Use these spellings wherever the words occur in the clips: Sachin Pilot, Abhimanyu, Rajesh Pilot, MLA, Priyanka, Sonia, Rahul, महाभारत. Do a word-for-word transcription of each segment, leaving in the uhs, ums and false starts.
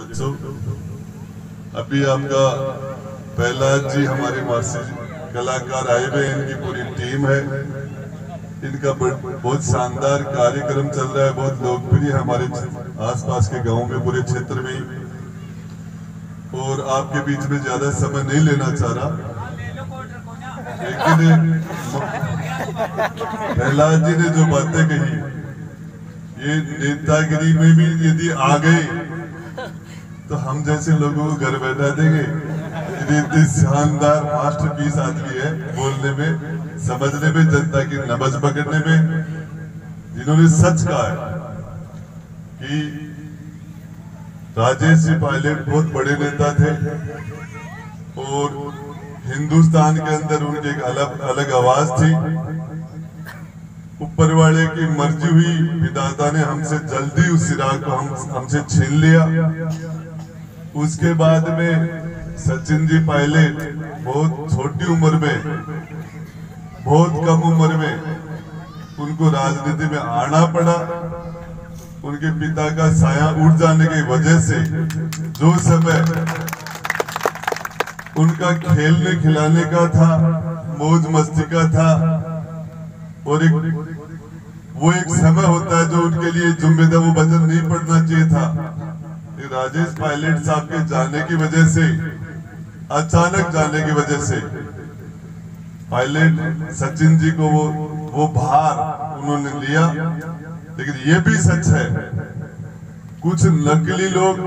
Okay. So, अभी आपका प्रहलाद जी हमारे मासी कलाकार आए हुए हैं, इनकी पूरी टीम है, इनका बहुत शानदार कार्यक्रम चल रहा है, बहुत लोकप्रिय हमारे आसपास के गांव में, पूरे क्षेत्र में। और आपके बीच में ज्यादा समय नहीं लेना चाह रहा, लेकिन प्रहलाद जी ने जो बातें कही, ये नेतागिरी में भी यदि आ गए तो हम जैसे लोगों को घर बैठा देंगे। इतनी शानदार मास्टरपीस आदमी है, बोलने में, समझने में, जनता की नब्ज पकड़ने में। जिन्होंने सच कहा है कि राजेश जी पायलट बहुत बड़े नेता थे और हिंदुस्तान के अंदर उनकी एक अलग अलग आवाज थी। ऊपर वाले की मर्जी हुई, विधाता ने हमसे जल्दी उस सिराग को हम हमसे छीन लिया। उसके बाद में सचिन जी पायलट बहुत छोटी उम्र में, बहुत कम उम्र में उनको राजनीति में आना पड़ा। उनके पिता का साया उठ जाने की वजह से जो समय उनका खेलने खिलाने का था, मौज मस्ती का था, और एक वो एक समय होता है जो उनके लिए जिम्मेदार, वो बदल नहीं पड़ना चाहिए था। राजेश पायलट साहब के जाने की वजह से, अचानक जाने की वजह से पायलट सचिन जी को वो वो भार उन्होंने लिया। लेकिन ये भी सच है, कुछ नकली लोग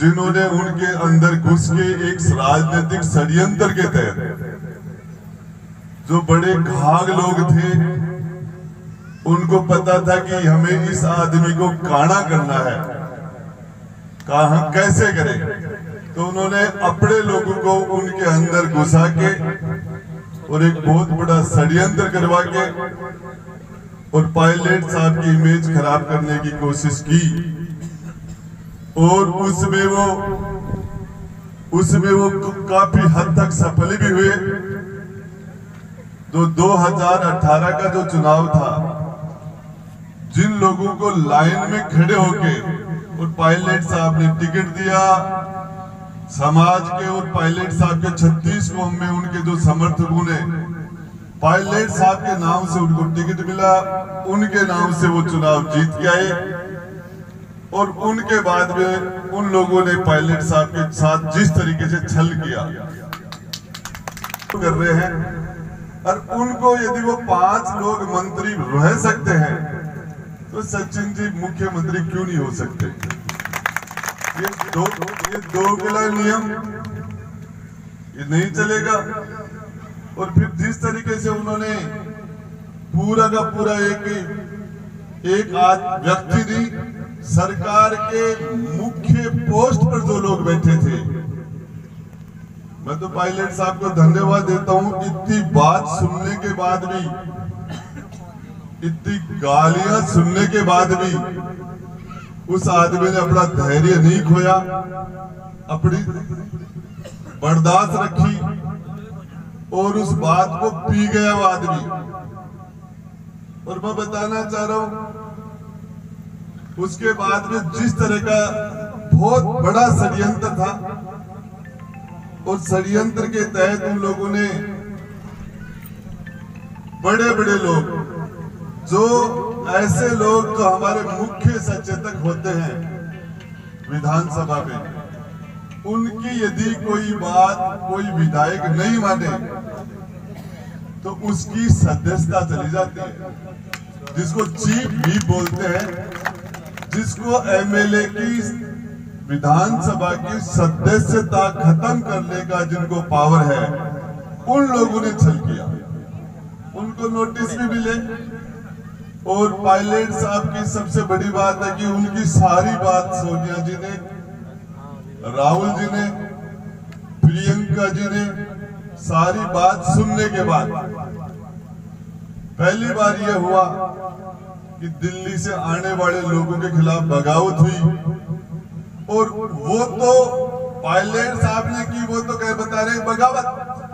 जिन्होंने उनके अंदर घुस के एक राजनीतिक षड्यंत्र के तहत जो बड़े घाघ लोग थे, उनको पता था कि हमें इस आदमी को काना करना है, कहा कैसे करें, तो उन्होंने अपने लोगों को उनके अंदर घुसा के और एक बहुत बड़ा षड्यंत्र करवा के और पायलट साहब की इमेज खराब करने की कोशिश की। और उसमें वो उसमें वो काफी हद तक सफल भी हुए। जो दो हजार अठारह का जो चुनाव था, जिन लोगों को लाइन में खड़े होके और पायलट साहब ने टिकट दिया, समाज के और पायलट साहब के छत्तीस कौम में उनके जो समर्थकों ने पायलट साहब के नाम से उनको टिकट मिला, उनके नाम से वो चुनाव जीत के आए। और उनके बाद में उन लोगों ने पायलट साहब के साथ जिस तरीके से छल किया कर रहे हैं, और उनको यदि वो पांच लोग मंत्री रह सकते हैं तो सचिन जी मुख्यमंत्री क्यों नहीं हो सकते? ये दो ये दोगला नियम ये नहीं चलेगा। और फिर जिस तरीके से उन्होंने पूरा का पूरा एक एक आज व्यक्ति नहीं, सरकार के मुख्य पोस्ट पर जो लोग बैठे थे, मैं तो पायलट साहब को धन्यवाद देता हूं। इतनी बात सुनने के बाद भी, इतनी गालियां सुनने के बाद भी उस आदमी ने अपना धैर्य नहीं खोया, अपनी बर्दाश्त रखी और उस बात को पी गया वो आदमी। और मैं बताना चाह रहा हूं, उसके बाद में जिस तरह का बहुत बड़ा षड्यंत्र था, और षड्यंत्र के तहत उन लोगों ने बड़े बड़े लोग, जो ऐसे लोग जो तो हमारे मुख्य सचेतक होते हैं विधानसभा में, उनकी यदि कोई बात कोई विधायक नहीं माने तो उसकी सदस्यता चली जाती है, जिसको चीफ भी बोलते हैं, जिसको एमएलए की विधानसभा की सदस्यता खत्म करने का जिनको पावर है, उन लोगों ने छल किया। उनको नोटिस भी मिले। और पायलट साहब की सबसे बड़ी बात है कि उनकी सारी बात सोनिया जी ने, राहुल जी ने, प्रियंका जी ने सारी बात सुनने के बाद पहली बार यह हुआ कि दिल्ली से आने वाले लोगों के खिलाफ बगावत हुई। और वो तो पायलट साहब ने की, वो तो कह बता रहे बगावत,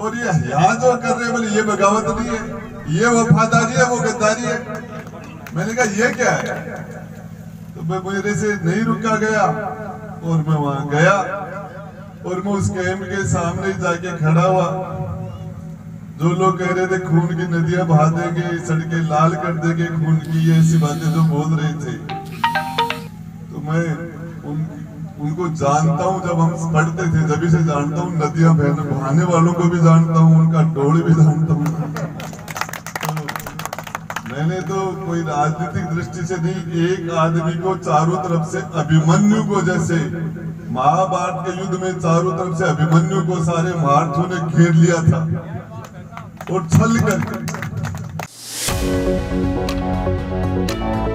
और ये यहाँ जो कर रहे बोले ये बगावत नहीं है, ये वफादारी है, वो गद्दारी है। मैंने कहा ये क्या है? तो मेरे से नहीं रुका गया और मैं वहां गया और मैं उस कैंप के सामने जाके खड़ा हुआ। जो लोग कह रहे थे खून की नदियां बहा देंगे, सड़कें लाल कर देंगे, खून की ये ऐसी बातें जो बोल रहे थे, तो मैं उन, उनको जानता हूँ। जब हम पढ़ते थे तभी से जानता हूँ, नदियां बहने बहाने वालों को भी जानता हूँ, उनका डोल भी जानता हूँ। मैंने तो कोई राजनीतिक दृष्टि से नहीं, एक आदमी को चारों तरफ से, अभिमन्यु को, जैसे महाभारत के युद्ध में चारों तरफ से अभिमन्यु को सारे महारथियों ने घेर लिया था और छल कर